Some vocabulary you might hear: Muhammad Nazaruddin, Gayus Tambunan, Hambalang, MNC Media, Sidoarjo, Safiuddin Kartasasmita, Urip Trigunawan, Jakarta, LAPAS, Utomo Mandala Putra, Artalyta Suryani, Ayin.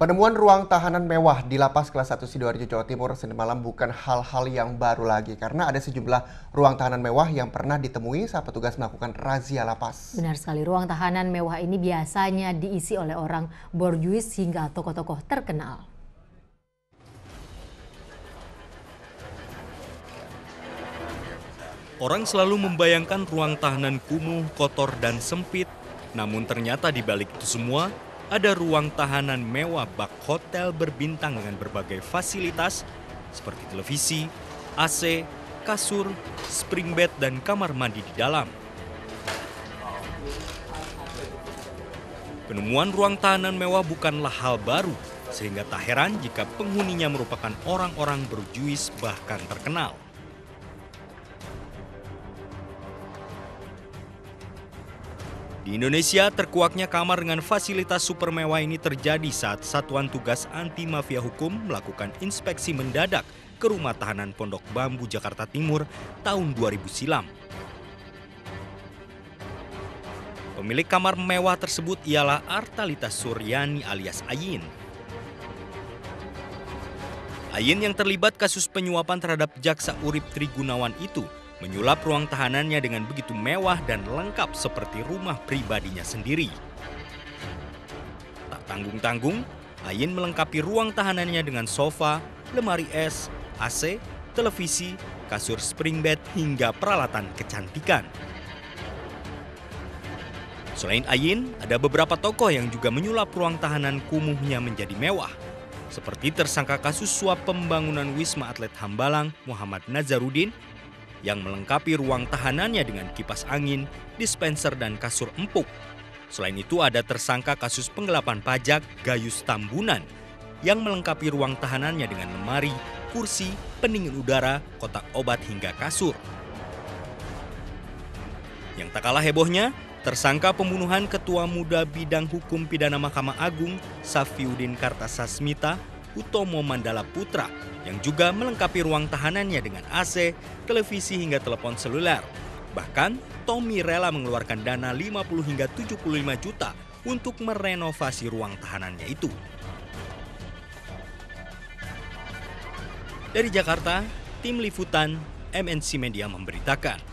Penemuan ruang tahanan mewah di Lapas kelas 1 Sidoarjo, Jawa Timur Senin malam bukan hal-hal yang baru lagi karena ada sejumlah ruang tahanan mewah yang pernah ditemui saat petugas melakukan razia Lapas. Benar sekali, ruang tahanan mewah ini biasanya diisi oleh orang borjuis hingga tokoh-tokoh terkenal. Orang selalu membayangkan ruang tahanan kumuh, kotor, dan sempit. Namun ternyata di balik itu semua, ada ruang tahanan mewah bak hotel berbintang dengan berbagai fasilitas seperti televisi, AC, kasur, spring bed, dan kamar mandi di dalam. Penemuan ruang tahanan mewah bukanlah hal baru, sehingga tak heran jika penghuninya merupakan orang-orang berjuis bahkan terkenal. Di Indonesia, terkuaknya kamar dengan fasilitas super mewah ini terjadi saat Satuan Tugas Anti Mafia Hukum melakukan inspeksi mendadak ke rumah tahanan Pondok Bambu, Jakarta Timur tahun 2000 silam. Pemilik kamar mewah tersebut ialah Artalyta Suryani alias Ayin. Ayin yang terlibat kasus penyuapan terhadap Jaksa Urip Trigunawan itu menyulap ruang tahanannya dengan begitu mewah dan lengkap seperti rumah pribadinya sendiri. Tak tanggung-tanggung, Ayin melengkapi ruang tahanannya dengan sofa, lemari es, AC, televisi, kasur spring bed, hingga peralatan kecantikan. Selain Ayin, ada beberapa tokoh yang juga menyulap ruang tahanan kumuhnya menjadi mewah. Seperti tersangka kasus suap pembangunan Wisma Atlet Hambalang, Muhammad Nazaruddin, yang melengkapi ruang tahanannya dengan kipas angin, dispenser, dan kasur empuk. Selain itu ada tersangka kasus penggelapan pajak Gayus Tambunan yang melengkapi ruang tahanannya dengan lemari, kursi, pendingin udara, kotak obat, hingga kasur. Yang tak kalah hebohnya, tersangka pembunuhan Ketua Muda Bidang Hukum Pidana Mahkamah Agung Safiuddin Kartasasmita, Utomo Mandala Putra, yang juga melengkapi ruang tahanannya dengan AC, televisi, hingga telepon seluler. Bahkan, Tommy rela mengeluarkan dana 50 hingga 75 juta untuk merenovasi ruang tahanannya itu. Dari Jakarta, tim liputan MNC Media memberitakan.